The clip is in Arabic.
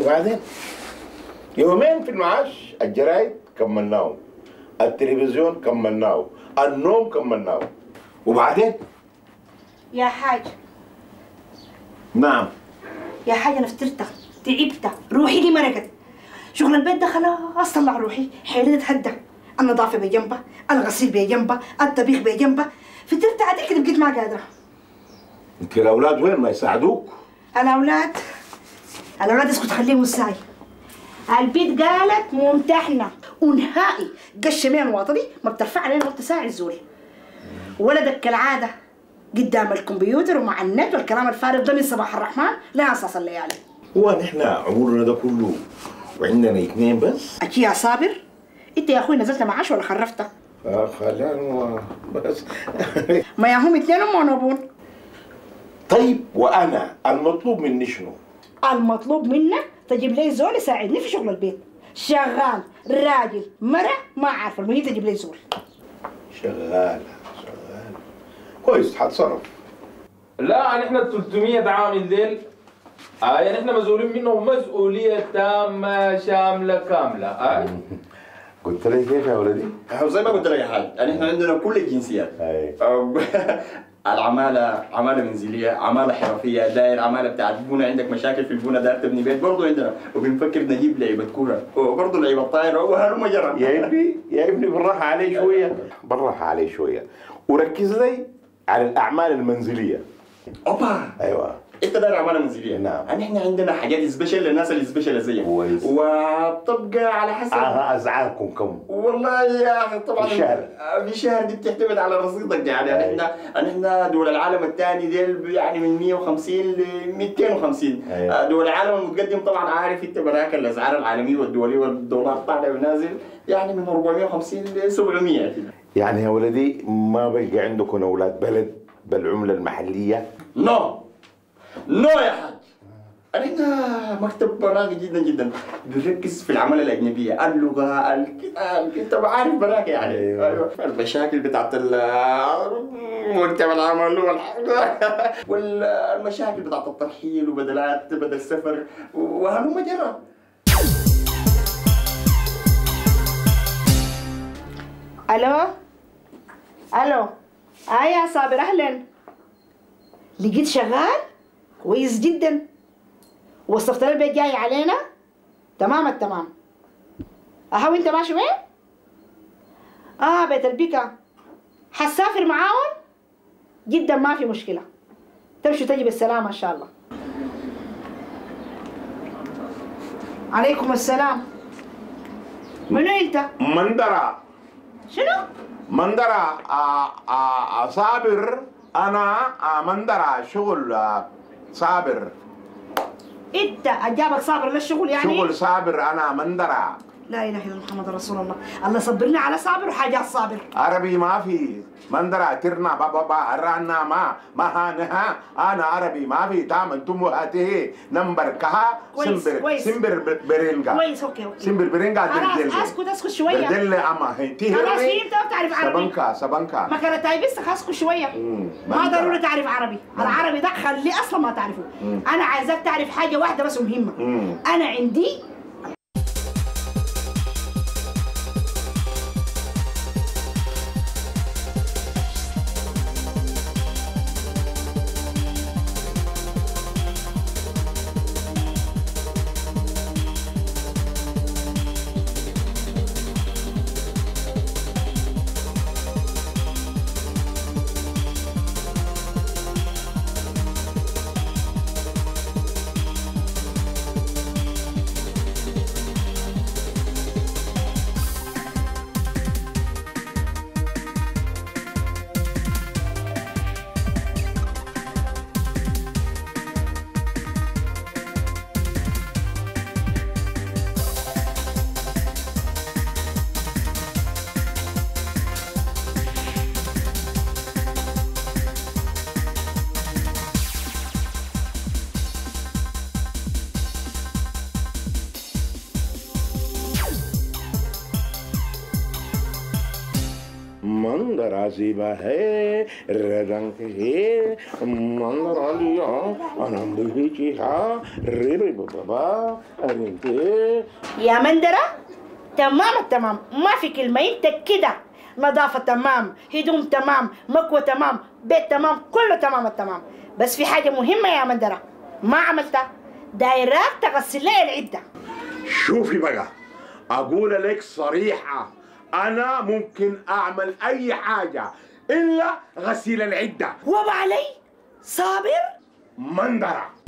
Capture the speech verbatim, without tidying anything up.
وبعدين يومين في المعاش الجرايد كملناهم، التلفزيون كملناه، النوم كملناه، وبعدين يا حاج. نعم يا حاج، انا فترت تعبت، روحي دي مرقت، شغل البيت ده خلاص طلع روحي، حيلي اتهدى، النظافه بجنبه، الغسيل بجنبه، الطبيخ بجنبه، فترت عادي كده بقيت ما قادره. انت الاولاد وين ما يساعدوك؟ الاولاد الاولاد اسكت خليهم الساعي، البيت قالت ممتحنه ونهائي قشمين واطه دي ما بترفع علينا وقت ساعه الزول، ولدك كالعاده قدام الكمبيوتر ومع النت والكلام الفارغ ده من صباح الرحمن لأساس الليالي. هو نحن عمرنا ده كله وعندنا اثنين بس؟ أكي يا صابر، أنت يا أخوي نزلت معاش ولا خرفتها؟ آه خلاني بس. ما ياهم اثنين أم ونبون. طيب وأنا المطلوب مني شنو؟ المطلوب منك تجيب لي زول يساعدني في شغل البيت، شغال راجل مرة ما عارفة، المهم تجيب لي زول. شغالة كويس حتصرف. لا نحن ال ثلاثمية عامل ديل آه نحن مسؤولين منهم مسؤولية تامة شاملة كاملة. آه قلت لك كيف يا ولدي؟ زي ما قلت لك يا حاج، نحن عندنا كل الجنسيات. العمالة عمالة منزلية، عمالة حرفية، داير عمالة بتاعت بونا، عندك مشاكل في البونا داير تبني بيت برضه عندنا، وبنفكر نجيب لعيبة كورة وبرضه لعيبة طايرة وهلم جرا. يا ابني يا ابني بالراحة عليه شوية، بالراحة عليه شوية، وركز لي على الأعمال المنزلية. أوبا أيوه أنت داير أعمال منزلية. نعم نحن عندنا حاجات سبيشال للناس السبيشال زيك، وبتبقى على حسب أسعاركم كم. والله يا أخي طبعا في الشهر في الشهر دي بتعتمد على رصيدك، يعني احنا احنا دول العالم الثاني ديل يعني من مية وخمسين ل ميتين وخمسين. أيوة. دول العالم المتقدم طبعا عارف أنت براك الأسعار العالمية والدولية والدولار طالع ونازل، يعني من أربعمية وخمسين ل سبعمية كده. يعني يا ولدي ما بلقى عندكم اولاد بلد بالعمله المحليه؟ نو نو يا حاج، انا مكتب براغي جدا جدا بيركز في العماله الاجنبيه، اللغه انت عارف براغي يعني. ايوه المشاكل بتاعت مجتمع العمل والمشاكل بتاعت الترحيل وبدلات بدل السفر وهم مجرى. الو الو اه يا صابر اهلا، لقيت شغال كويس جدا، وصفت لي البيت جاي علينا تمام التمام. اها وانت ماشي وين؟ اه بيت البيكا. حسافر معاهم؟ جدا ما في مشكله، تمشي تجي بالسلامه ان شاء الله. عليكم السلام. منو انت؟ مندرة. شنو؟ مندرة. آآ آآ صابر أنا. مندرة شغل صابر. أنت أجابك صابر للشغل يعني؟ شغل صابر أنا مندرة. لا إله إلا الله محمد رسول الله، الله صبرنا على صابر وحاجات صابر. عربي ما في مندرة ترنا بابا با هرانا ما ما هانها أنا عربي ما في تامن تموهاته نمبر كها سمبر سمبر برينجا. كويس أوكي أوكي سمبر برينجا دلدل. خلاص اسكت اسكت شوية. دلدل أما هنتي هنتي. خلاص فهمت بتعرف عربي. سبنكا سبنكا. ما كانت تايبس خاسكو شوية. ما ضروري تعرف عربي، العربي ده خليه أصلا ما تعرفه. أنا عايزاك تعرف حاجة واحدة بس مهمة. أنا عندي منظر زیبا ہے رنگ ہے منظر عالیہ آنند ہی کی ہاں رے رے بابا انت يا مندرة تمام التمام، ما في كلمة انت كده. نظافة تمام، هدوم تمام، مكوى تمام، بيت تمام، كله تمام التمام. بس في حاجة مهمة يا مندرة ما عملتها، دايراك تغسل لي العدة. شوفي بقى، أقول لك صريحة، أنا ممكن أعمل أي حاجة إلا غسيل العدة. وبعلي صابر مندرة.